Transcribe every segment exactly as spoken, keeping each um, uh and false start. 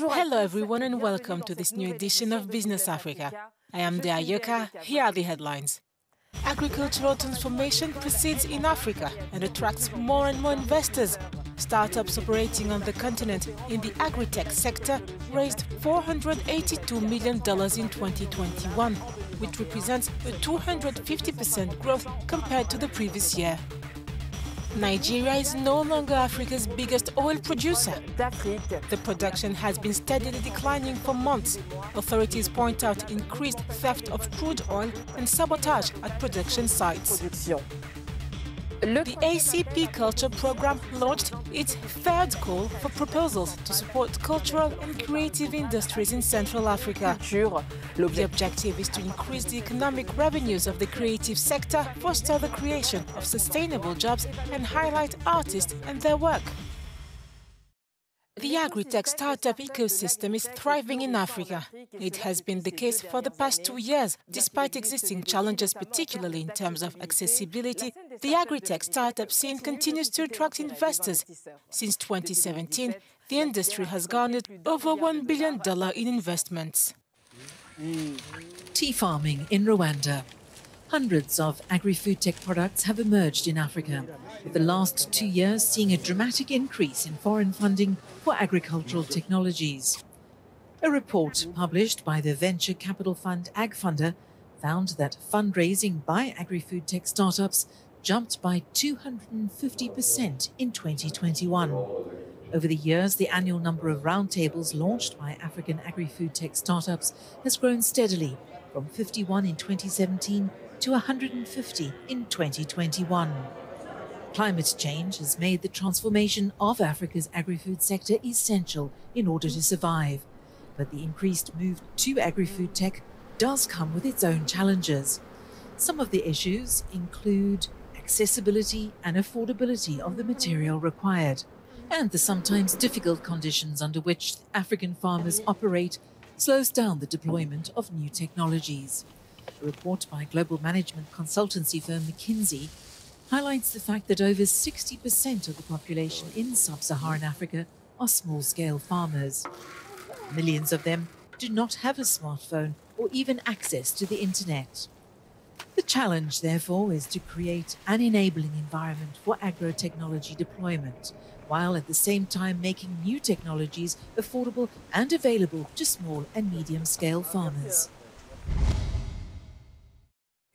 Hello everyone and welcome to this new edition of Business Africa. I am De Ayoka. Here are the headlines. Agricultural transformation proceeds in Africa and attracts more and more investors. Startups operating on the continent in the agri-tech sector raised four hundred eighty-two million dollars in twenty twenty-one, which represents a two hundred fifty percent growth compared to the previous year. Nigeria is no longer Africa's biggest oil producer. The production has been steadily declining for months. Authorities point out increased theft of crude oil and sabotage at production sites. The A C P Culture Programme launched its third call for proposals to support cultural and creative industries in Central Africa. The objective is to increase the economic revenues of the creative sector, foster the creation of sustainable jobs, and highlight artists and their work. The agri-tech startup ecosystem is thriving in Africa. It has been the case for the past two years, despite existing challenges, particularly in terms of accessibility. The agri-tech startup scene continues to attract investors. Since twenty seventeen, the industry has garnered over one billion dollars in investments. Tea farming in Rwanda. Hundreds of agri-food tech products have emerged in Africa, with the last two years seeing a dramatic increase in foreign funding for agricultural technologies. A report published by the venture capital fund AgFunder found that fundraising by agri-food tech startups jumped by two hundred fifty percent in twenty twenty-one. Over the years, the annual number of roundtables launched by African agri-food tech startups has grown steadily, from fifty-one in twenty seventeen to one hundred fifty in twenty twenty-one. Climate change has made the transformation of Africa's agri-food sector essential in order to survive. But the increased move to agri-food tech does come with its own challenges. Some of the issues include accessibility and affordability of the material required, and the sometimes difficult conditions under which African farmers operate slows down the deployment of new technologies. A report by global management consultancy firm McKinsey highlights the fact that over sixty percent of the population in sub-Saharan Africa are small-scale farmers. Millions of them do not have a smartphone or even access to the internet. The challenge, therefore, is to create an enabling environment for agro-technology deployment, while at the same time making new technologies affordable and available to small and medium-scale farmers.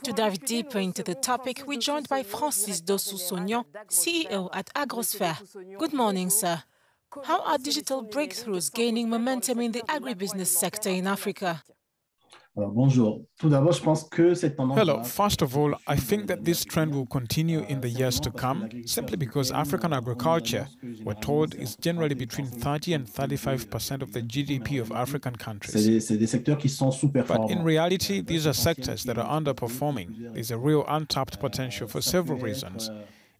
To dive deeper into the topic, we're joined by Francis Dossou-Sognon, C E O at Agrosphere. Good morning, sir. How are digital breakthroughs gaining momentum in the agribusiness sector in Africa? Hello. First of all, I think that this trend will continue in the years to come, simply because African agriculture, we're told, is generally between thirty and thirty-five percent of the G D P of African countries. But in reality, these are sectors that are underperforming. There's a real untapped potential for several reasons.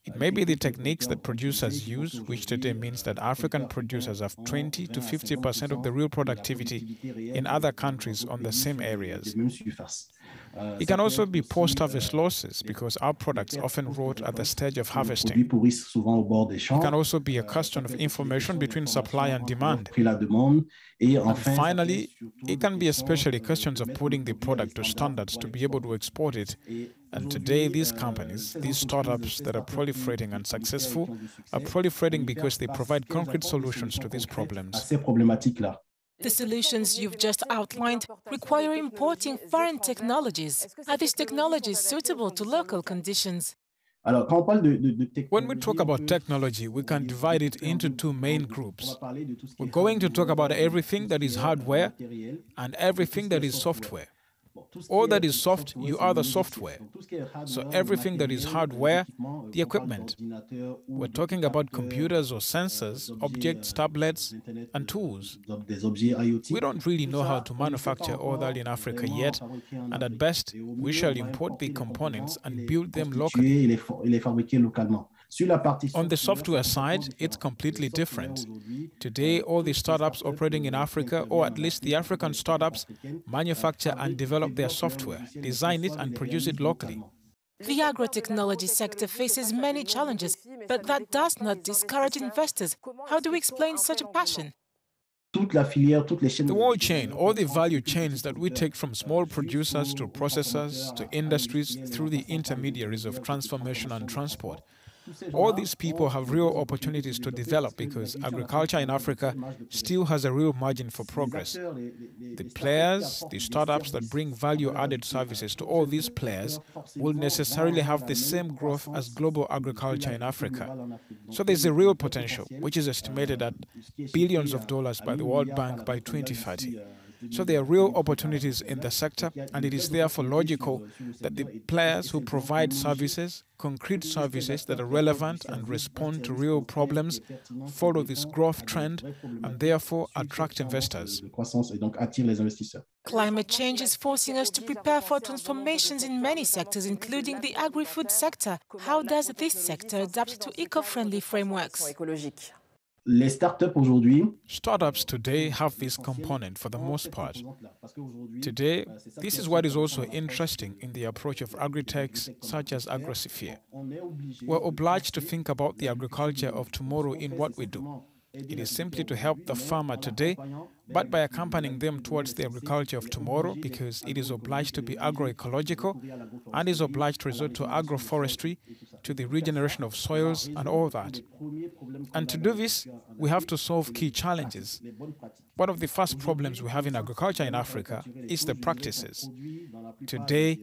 It may be the techniques that producers use, which today means that African producers have twenty to fifty percent of the real productivity in other countries on the same areas. It can also be post-harvest losses, because our products often rot at the stage of harvesting. It can also be a question of information between supply and demand. And finally, it can be especially questions of putting the product to standards to be able to export it. And today, these companies, these startups that are proliferating and successful, are proliferating because they provide concrete solutions to these problems. The solutions you've just outlined require importing foreign technologies. Are these technologies suitable to local conditions? When we talk about technology, we can divide it into two main groups. We're going to talk about everything that is hardware and everything that is software. All that is soft, you are the software. So everything that is hardware, the equipment. We're talking about computers or sensors, objects, tablets, and tools. We don't really know how to manufacture all that in Africa yet, and at best, we shall import the components and build them locally. On the software side, it's completely different. Today, all the startups operating in Africa, or at least the African startups, manufacture and develop their software, design it and produce it locally. The agro-technology sector faces many challenges, but that does not discourage investors. How do we explain such a passion? The whole chain, all the value chains that we take from small producers to processors to industries through the intermediaries of transformation and transport. All these people have real opportunities to develop because agriculture in Africa still has a real margin for progress. The players, the startups that bring value-added services to all these players will necessarily have the same growth as global agriculture in Africa. So there's a real potential, which is estimated at billions of dollars by the World Bank by twenty thirty. So there are real opportunities in the sector, and it is therefore logical that the players who provide services, concrete services that are relevant and respond to real problems, follow this growth trend and therefore attract investors. Climate change is forcing us to prepare for transformations in many sectors, including the agri-food sector. How does this sector adapt to eco-friendly frameworks? Startups today have this component for the most part. Today, this is what is also interesting in the approach of agri-techs such as Agrosphere. We're obliged to think about the agriculture of tomorrow in what we do. It is simply to help the farmer today, but by accompanying them towards the agriculture of tomorrow, because it is obliged to be agroecological and is obliged to resort to agroforestry, to the regeneration of soils and all that. And to do this, we have to solve key challenges. One of the first problems we have in agriculture in Africa is the practices. Today,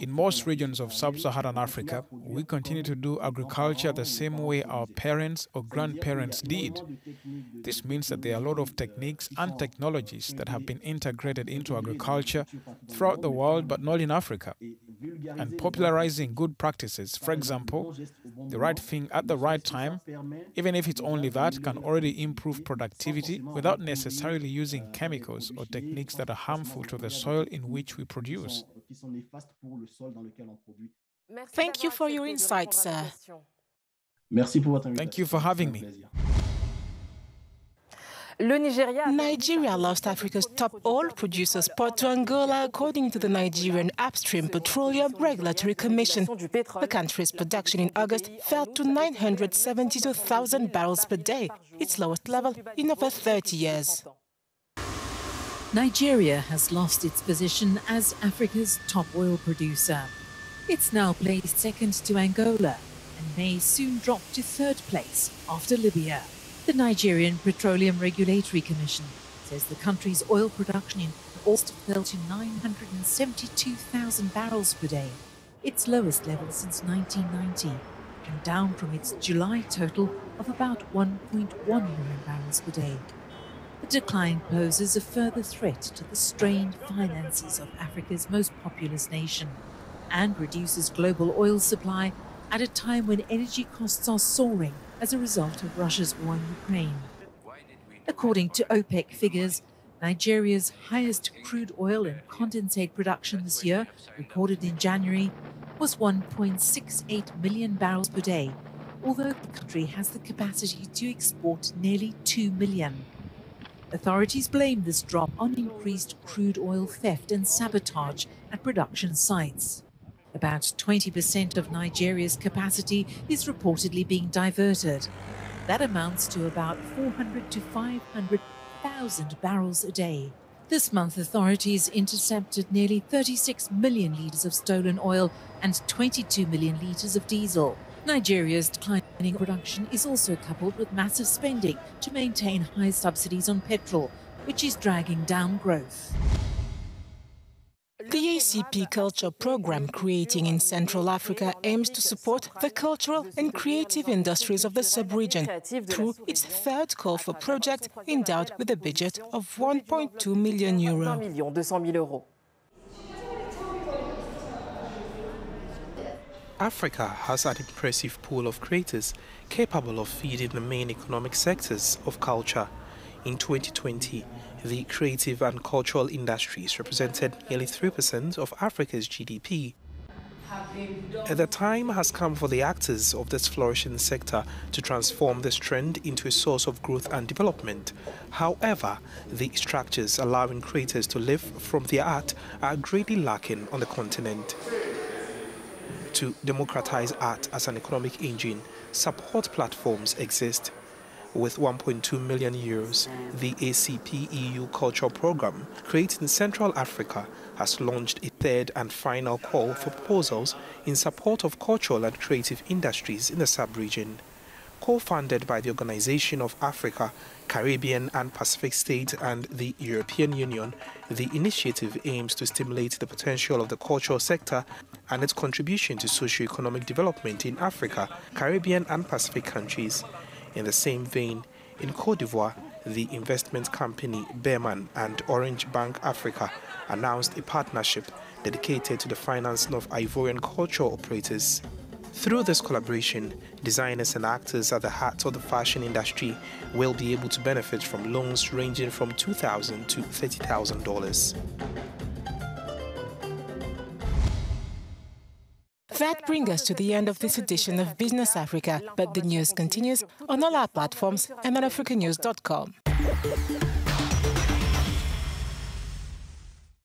in most regions of sub-Saharan Africa, we continue to do agriculture the same way our parents or grandparents did. This means that there are a lot of techniques and technologies that have been integrated into agriculture throughout the world, but not in Africa. And popularizing good practices, for example, the right thing at the right time, even if it's only that, can already improve productivity without necessarily using chemicals or techniques that are harmful to the soil in which we produce. Thank you for your insights, sir. Thank you for having me. Nigeria lost Africa's top oil producer spot to Angola, according to the Nigerian Upstream Petroleum Regulatory Commission. The country's production in August fell to nine hundred seventy-two thousand barrels per day, its lowest level in over thirty years. Nigeria has lost its position as Africa's top oil producer. It's now placed second to Angola and may soon drop to third place after Libya. The Nigerian Petroleum Regulatory Commission says the country's oil production in August fell to nine hundred seventy-two thousand barrels per day, its lowest level since nineteen ninety, and down from its July total of about one point one million barrels per day. The decline poses a further threat to the strained finances of Africa's most populous nation and reduces global oil supply at a time when energy costs are soaring as a result of Russia's war in Ukraine. According to OPEC figures, Nigeria's highest crude oil and condensate production this year, recorded in January, was one point six eight million barrels per day, although the country has the capacity to export nearly two million. Authorities blame this drop on increased crude oil theft and sabotage at production sites. About twenty percent of Nigeria's capacity is reportedly being diverted. That amounts to about four hundred to five hundred thousand barrels a day. This month, authorities intercepted nearly thirty-six million litres of stolen oil and twenty-two million litres of diesel. Nigeria's declining production is also coupled with massive spending to maintain high subsidies on petrol, which is dragging down growth. The A C P culture program creating in Central Africa aims to support the cultural and creative industries of the sub-region through its third call for project endowed with a budget of one point two million euro. Africa has an impressive pool of creators capable of feeding the main economic sectors of culture. In twenty twenty, the creative and cultural industries represented nearly three percent of Africa's G D P. The time has come for the actors of this flourishing sector to transform this trend into a source of growth and development. However, the structures allowing creators to live from their art are greatly lacking on the continent. to democratize art as an economic engine, support platforms exist. With one point two million euros, the A C P E U Culture Programme, created in Central Africa, has launched a third and final call for proposals in support of cultural and creative industries in the sub-region. Co-funded by the Organization of Africa, Caribbean and Pacific States and the European Union, the initiative aims to stimulate the potential of the cultural sector and its contribution to socio-economic development in Africa, Caribbean and Pacific countries. In the same vein, in Cote d'Ivoire, the investment company Beaman and Orange Bank Africa announced a partnership dedicated to the financing of Ivorian cultural operators. Through this collaboration, designers and actors at the heart of the fashion industry will be able to benefit from loans ranging from two thousand dollars to thirty thousand dollars. That brings us to the end of this edition of Business Africa, but the news continues on all our platforms and on africanews dot com.